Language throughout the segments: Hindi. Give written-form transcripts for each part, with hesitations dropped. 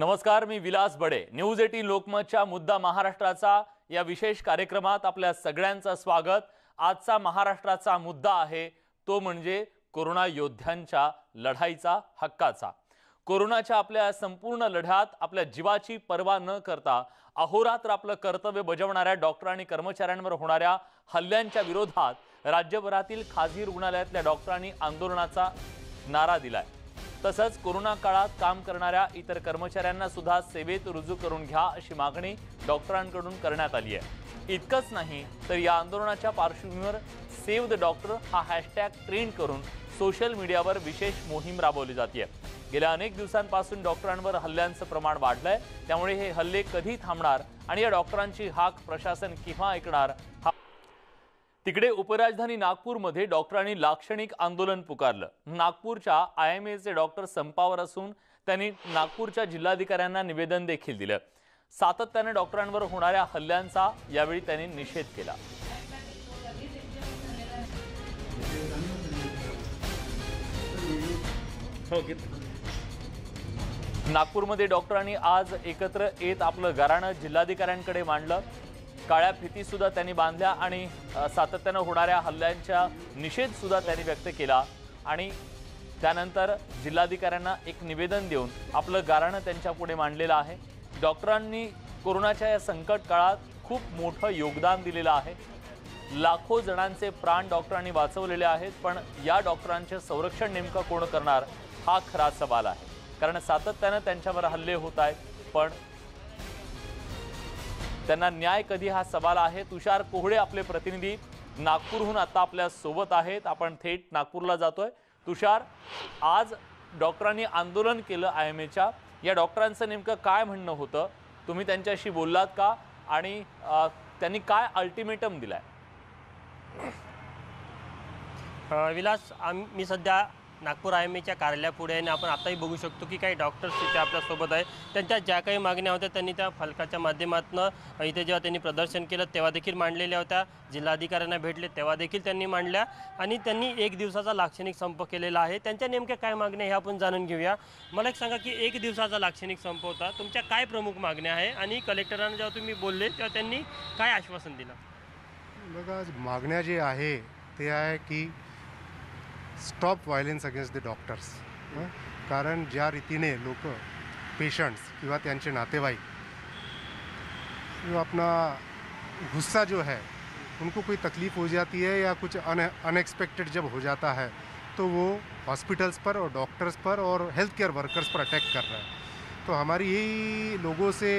नमस्कार, मी विलास बडे. न्यूज 18 लोकमतचा मुद्दा महाराष्ट्राचा या विशेष कार्यक्रमात आपल्या सगळ्यांचं स्वागत. आजचा महाराष्ट्राचा मुद्दा आहे तो म्हणजे कोरोना योद्ध्यांच्या लढाईचा, हक्काचा. कोरोनाच्या आपल्या संपूर्ण लढ्यात आपल्या जीवाची पर्वा न करता अहोरात्र आपलं कर्तव्य बजावणाऱ्या डॉक्टर आणि कर्मचाऱ्यांवर होणाऱ्या हल्ल्यांच्या विरोधात राज्यभरातील खासगी रुग्णालयातल्या डॉक्टरांनी आंदोलनाचा नारा दिलाय. तसंच कोरोना काळात काम करणाऱ्या इतर कर्मचाऱ्यांना सुद्धा सेवेत रुजू करून घ्या अशी मागणी डॉक्टरांकडून करण्यात आली आहे. इतकंच नाही तर या आंदोलनाच्या पार्श्वभूमीवर सेव्ह द डॉक्टर हा हॅशटॅग ट्रेंड करून सोशल मीडियावर विशेष मोहीम राबवली जाते. गेल्या अनेक दिवसांपासून डॉक्टरांवर हल्ल्यांचं प्रमाण वाढलंय, त्यामुळे हे हल्ले कधी थांबणार आणि या डॉक्टरांची हाक प्रशासन केव्हा ऐकणार. तिकडे उपराजधानी नागपूरमध्ये डॉक्टरांनी लाक्षणिक आंदोलन पुकारलं. नागपूरच्या IMAचे डॉक्टर संपावर असून त्यांनी नागपूरच्या जिल्हाधिकाऱ्यांना निवेदन देखील दिलं. सातत्याने डॉक्टरांवर होणाऱ्या हल्ल्यांचा यावेळी त्यांनी निषेध केला. नागपूरमध्ये डॉक्टरांनी आज एकत्र येत आपलं गाराणं जिल्हाधिकाऱ्यांकडे मांडलं. काळ्या फिती सुद्धा त्यांनी बांधल्या आणि सातत्याने होणाऱ्या हल्ल्यांचा निषेध सुद्धा त्यांनी व्यक्त केला आणि त्यानंतर जिल्हाधिकाऱ्यांना एक निवेदन देऊन आपलं गाराणं त्यांच्या पुढे मांडलेलं आहे. डॉक्टरांनी कोरोनाच्या या संकट काळात खूप मोठं योगदान दिलेलं आहे. लाखो जणांचे प्राण डॉक्टरांनी वाचवलेले आहेत, पण या डॉक्टरांचे संरक्षण नेमकं कोण करणार हा खरा सवाल आहे. कारण सातत्याने त्यांच्यावर हल्ले होत आहेत, पण त्यांना न्याय कधी हा सवाल आहे. तुषार कोहळे आपले प्रतिनिधी नागपूरहून आता आपल्या सोबत आहेत. आपण थेट नागपूरला जातोय. तुषार, आज डॉक्टरांनी आंदोलन केलं IMAच्या. या डॉक्टरांचं नेमकं काय म्हणणं होतं, तुम्ही त्यांच्याशी बोललात का आणि त्यांनी काय अल्टिमेटम दिलाय? विलास, मी सध्या नागपूर IMAच्या कार्यालयापुढे आणि आपण आताही बघू शकतो की काही डॉक्टर्स तिथे आपल्यासोबत आहे. त्यांच्या ज्या काही मागण्या होत्या त्यांनी त्या फलकाच्या माध्यमातून इथे जेव्हा त्यांनी प्रदर्शन केलं तेव्हा देखील मांडलेल्या होत्या. जिल्हाधिकाऱ्यांना भेटले तेव्हा देखील त्यांनी मांडल्या आणि त्यांनी एक दिवसाचा लाक्षणिक संप केलेला आहे. त्यांच्या नेमक्या काय मागण्या हे आपण जाणून घेऊया. मला एक सांगा की एक दिवसाचा लाक्षणिक संप होता, तुमच्या काय प्रमुख मागण्या आहे आणि कलेक्टरांना जेव्हा तुम्ही बोलले तेव्हा त्यांनी काय आश्वासन दिलं? बघा, मागण्या जे आहे ते आहे की stop violence against the doctors. कारण ज्या रीतीने लोक, पेशंट्स किंवा त्यांचे नातेवाईक अपना गुस्सा जो है, उनको कोई तकलीफ़ हो जाती है या कुछ अनएक्सपेक्टेड जब हो जाता है तो वो हॉस्पिटल्स पर और डॉक्टर्स पर और हेल्थ केयर वर्कर्स पर अटैक कर रहा है. तो हमारी यही लोगों से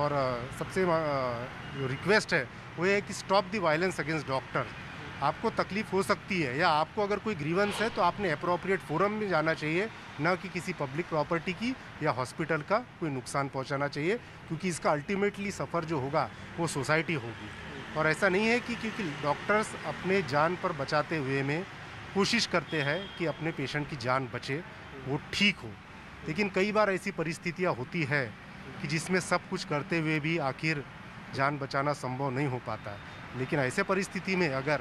और सबसे जो रिक्वेस्ट है वो है कि stop the violence against doctors. आपको तकलीफ़ हो सकती है या आपको अगर कोई ग्रीवेंस है तो आपने अप्रोप्रिएट फोरम में जाना चाहिए, ना कि किसी पब्लिक प्रॉपर्टी की या हॉस्पिटल का कोई नुकसान पहुंचाना चाहिए, क्योंकि इसका अल्टीमेटली सफ़र जो होगा वो सोसाइटी होगी. और ऐसा नहीं है कि क्योंकि डॉक्टर्स अपने जान पर बचाते हुए में कोशिश करते हैं कि अपने पेशेंट की जान बचे, वो ठीक हो, लेकिन कई बार ऐसी परिस्थितियाँ होती है कि जिसमें सब कुछ करते हुए भी आखिर जान बचाना संभव नहीं हो पाता. लेकिन ऐसे परिस्थिति में अगर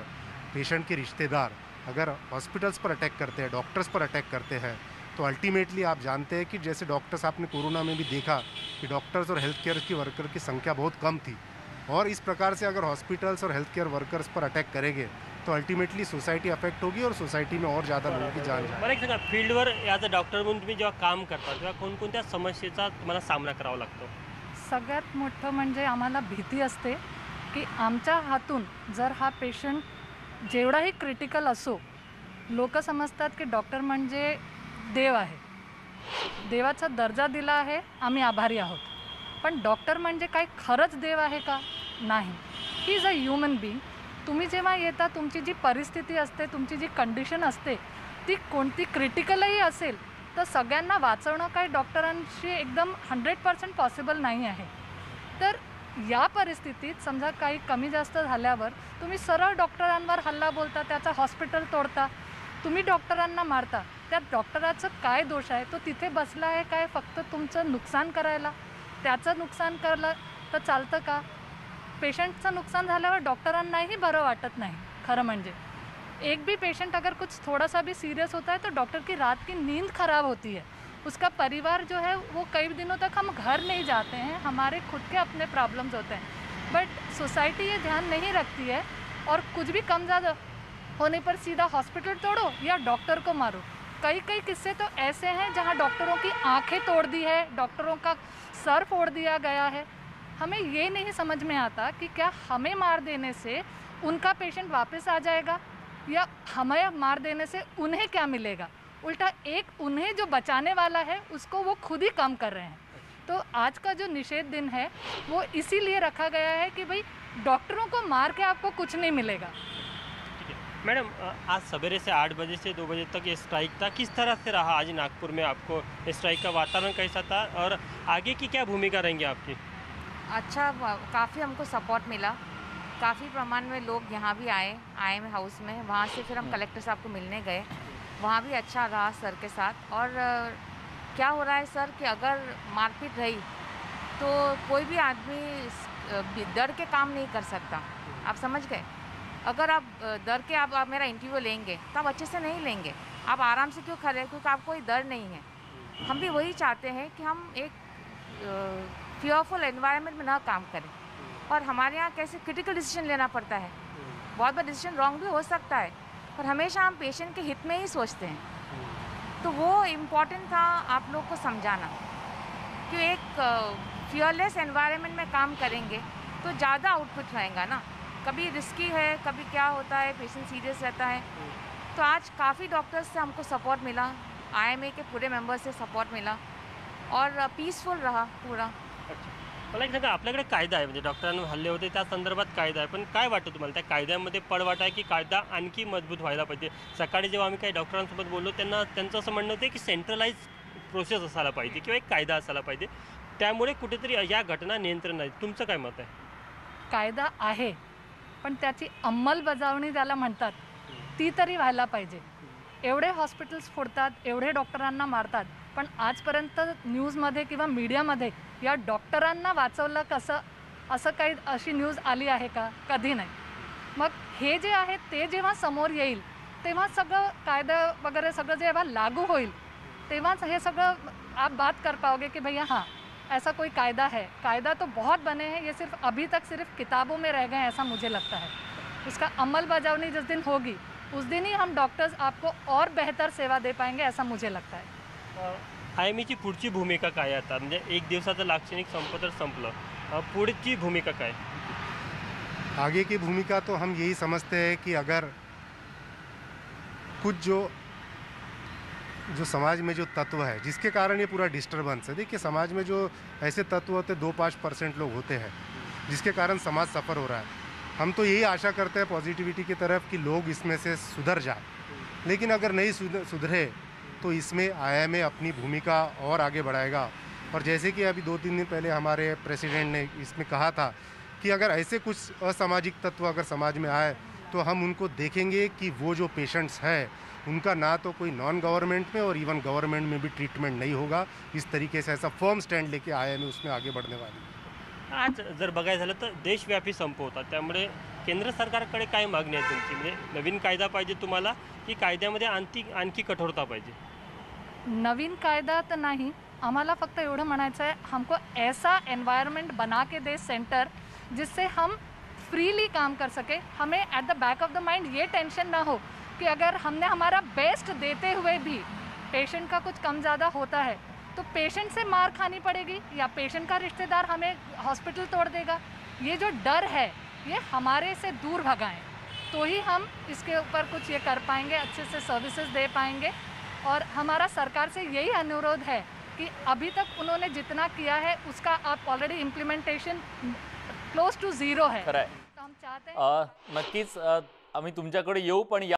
पेशेंट के रिश्तेदार अगर हॉस्पिटल्स पर अटैक करते हैं, डॉक्टर्स पर अटैक करते हैं, तो अल्टीमेटली आप जानते हैं कि जैसे डॉक्टर्स, आपने कोरोना में भी देखा कि डॉक्टर्स और हेल्थ केयर की वर्कर की संख्या बहुत कम थी. और इस प्रकार से अगर हॉस्पिटल्स और हेल्थ केयर वर्कर्स पर अटैक करेंगे तो अल्टीमेटली सोसाइटी अफेक्ट होगी और सोसाइटी में और ज़्यादा लोगों की जान. मैं एक सांगा, फील्डवर ॲज अ डॉक्टर म्हणून तुम्ही जेव्हा काम करता तेव्हा कोणकोणत्या समस्येचा तुम्हाला सामना करावा लागतो? सगळ्यात मोठं म्हणजे आम्हाला भीती असते की आमच्या हातून जर हा पेशंट जेवढाही क्रिटिकल असो, लोक समजतात की डॉक्टर म्हणजे देव आहे, देवाचा दर्जा दिला आहे, आम्ही आभारी आहोत. पण डॉक्टर म्हणजे काय खरंच देव आहे का? नाही. He is a human being. तुम्ही जेव्हा येता तुमची जी परिस्थिती असते, तुमची जी कंडिशन असते, ती कोणती क्रिटिकलही असेल तर सगळ्यांना वाचवणं काय डॉक्टरांशी एकदम 100% पॉसिबल नाही आहे. तर या परिस्थितीत समजा काही कमी जास्त झाल्यावर तुम्ही सरळ डॉक्टरांवर हल्ला बोलता, त्याचा हॉस्पिटल तोडता, तुम्ही डॉक्टरांना मारता, त्या डॉक्टराचं काय दोष आहे? तो तिथे बसला आहे काय फक्त तुमचं नुकसान करायला? त्याचं नुकसान करलं तर चालतं का? पेशंटचं नुकसान झाल्यावर डॉक्टरांनाही बरं वाटत नाही. खरं म्हणजे एक भी पेशेंट अगर कुछ थोड़ा सा भी सीरियस होता है तो डॉक्टर की रात की नींद खराब होती है. उसका परिवार जो है वो कई दिनों तक हम घर नहीं जाते हैं, हमारे खुद के अपने प्रॉब्लम्स होते हैं, बट सोसाइटी ये ध्यान नहीं रखती है और कुछ भी कम ज़्यादा होने पर सीधा हॉस्पिटल तोड़ो या डॉक्टर को मारो। कई कई किस्से तो ऐसे हैं जहाँ डॉक्टरों की आँखें तोड़ दी है, डॉक्टरों का सर फोड़ दिया गया है। हमें ये नहीं समझ में आता कि क्या हमें मार देने से उनका पेशेंट वापस आ जाएगा या हमें मार देने से उन्हें क्या मिलेगा, उल्टा एक उन्हें जो बचाने वाला है उसको वो खुद ही कम कर रहे हैं। तो आज का जो निषेध दिन है वो इसीलिए रखा गया है कि भाई डॉक्टरों को मार के आपको कुछ नहीं मिलेगा। मैडम, आज सवेरे से 8 बजे से 2 बजे तक ये स्ट्राइक था, किस तरह से रहा आज नागपुर में आपको स्ट्राइक का वातावरण कैसा था और आगे की क्या भूमिका रहेंगी आपकी? अच्छा, काफ़ी हमको सपोर्ट मिला, काफ़ी प्रमाण में लोग यहाँ भी आए IMA हाउस में, वहाँ से फिर हम कलेक्टर साहब को मिलने गए, वहाँ भी अच्छा रहा सर के साथ। और क्या हो रहा है सर कि अगर मारपीट रही तो कोई भी आदमी डर के काम नहीं कर सकता, आप समझ गए। अगर आप डर के आप मेरा इंटरव्यू लेंगे तो आप अच्छे से नहीं लेंगे, आप आराम से क्यों खड़े, क्योंकि आपको कोई डर नहीं है। हम भी वही चाहते हैं कि हम एक फियरफुल एनवायरनमेंट में ना काम करें, और हमारे यहाँ कैसे क्रिटिकल डिसीजन लेना पड़ता है, बहुत बार डिसीजन रॉन्ग भी हो सकता है, पर हमेशा हम पेशेंट के हित में ही सोचते हैं। तो वो इम्पॉर्टेंट था आप लोग को समझाना कि एक फियरलेस एनवायरनमेंट में काम करेंगे तो ज़्यादा आउटपुट रहेगा ना, कभी रिस्की है, कभी क्या होता है, पेशेंट सीरियस रहता है। तो आज काफ़ी डॉक्टर्स से हमको सपोर्ट मिला, IMA के पूरे मेंबर्स से सपोर्ट मिला और पीसफुल रहा पूरा। मला एक सांगा, आपल्याकडे कायदा आहे, म्हणजे डॉक्टरांवर हल्ले होते त्या संदर्भात कायदा आहे, पण काय वाटतं तुम्हाला त्या कायद्यामध्ये पडवाट आहे की कायदा आणखी मजबूत व्हायला पाहिजे? सकाळी जेव्हा आम्ही काही डॉक्टरांसोबत बोललो त्यांना त्यांचं असं म्हणणं होतं की सेंट्रलाइज प्रोसेस असायला पाहिजे किंवा एक कायदा असायला पाहिजे, त्यामुळे कुठेतरी या घटना नियंत्रण आहे। तुमचं काय मत आहे? कायदा आहे पण त्याची अंमलबजावणी ज्याला म्हणतात ती तरी व्हायला पाहिजे। एवढे हॉस्पिटल्स फोडतात, एवढे डॉक्टरांना मारतात, पण आजपर्यंत न्यूजमध्ये किंवा मीडियामध्ये या डॉक्टरांना वाचवलं कसं असं काही अशी न्यूज आली आहे का? कधी नाही। मग हे जे आहे ते जेव्हा समोर येईल तेव्हा सगळं कायदा वगैरे सगळं जेव्हा लागू होईल तेव्हाच हे सगळं आप बात कर पाओगे कि भैया हाँ ऐसा कोई कायदा है। कायदा तो बहुत बने हैं, ये सिर्फ अभी तक सिर्फ किताबों में रह गए हैं ऐसा मुझे लगता है। उसका अमल बजावनी जिस दिन होगी उस दिन ही हम डॉक्टर्स आपको और बेहतर सेवा दे पाएंगे ऐसा मुझे लगता है। IMAची पुढची भूमिका काय आता, म्हणजे एक दिवसाचं लाक्षणिक संपत्र संपलं, पुढची भूमिका काय? आगे की भूमिका तो हम यही समझते हैं कि अगर कुछ जो समाज में जो तत्व है जिसके कारण ये पूरा डिस्टर्बेंस है, देखिए समाज में जो ऐसे तत्व होते हैं 2-5% लोग होते हैं जिसके कारण समाज सफ़र हो रहा है। हम तो यही आशा करते हैं पॉजिटिविटी की तरफ कि लोग इसमें से सुधर जाए, लेकिन अगर नहीं सुधरे तो इसमें IMA अपनी भूमिका और आगे बढ़ाएगा। और जैसे कि अभी 2-3 दिन पहले हमारे प्रेसिडेंट ने इसमें कहा था कि अगर ऐसे कुछ असामाजिक तत्व अगर समाज में आए तो हम उनको देखेंगे कि वो जो पेशेंट्स हैं उनका ना तो कोई नॉन गवर्नमेंट में और इवन गवर्नमेंट में भी ट्रीटमेंट नहीं होगा। इस तरीके से ऐसा फर्म स्टैंड लेके IMA उसमें आगे बढ़ने वाली है। आज जर बघायचं झालं तर देशव्यापी संप होता, त्यामुळे केंद्र सरकारकडे काय मागणी आहे तुमची? म्हणजे नवीन कायदा पाहिजे तुम्हाला की कायद्यामध्ये आणखी कठोरता पाहिजे? नवीन कायदा तर नाही, आम्हाला फक्त एवढं म्हणायचं आहे हमको ऐसा एनवायरनमेंट बना के दे सेंटर जिससे हम फ्रीली काम कर सके। हमें at the back of the mind ये टेंशन ना हो कि अगर हमने हमारा बेस्ट देते हुए भी पेशेंट का कुछ कम ज़्यादा होता है तो पेशेंट से मार खानी पड़ेगी या पेशेंट का रिश्तेदार हमें हॉस्पिटल तोड़ देगा। ये जो डर है ये हमारे से दूर भगाएं तो ही हम इसके ऊपर कुछ ये कर पाएंगे, अच्छे से सर्विसेज दे पाएंगे। और हमारा सरकार से यही अनुरोध है कि अभी तक उन्होंने जितना किया है उसका आप ऑलरेडी इम्प्लीमेंटेशन क्लोज टू 0 है। तो हम चाहते हैं नक्कीच आम्ही तुमच्याकडे येऊ पण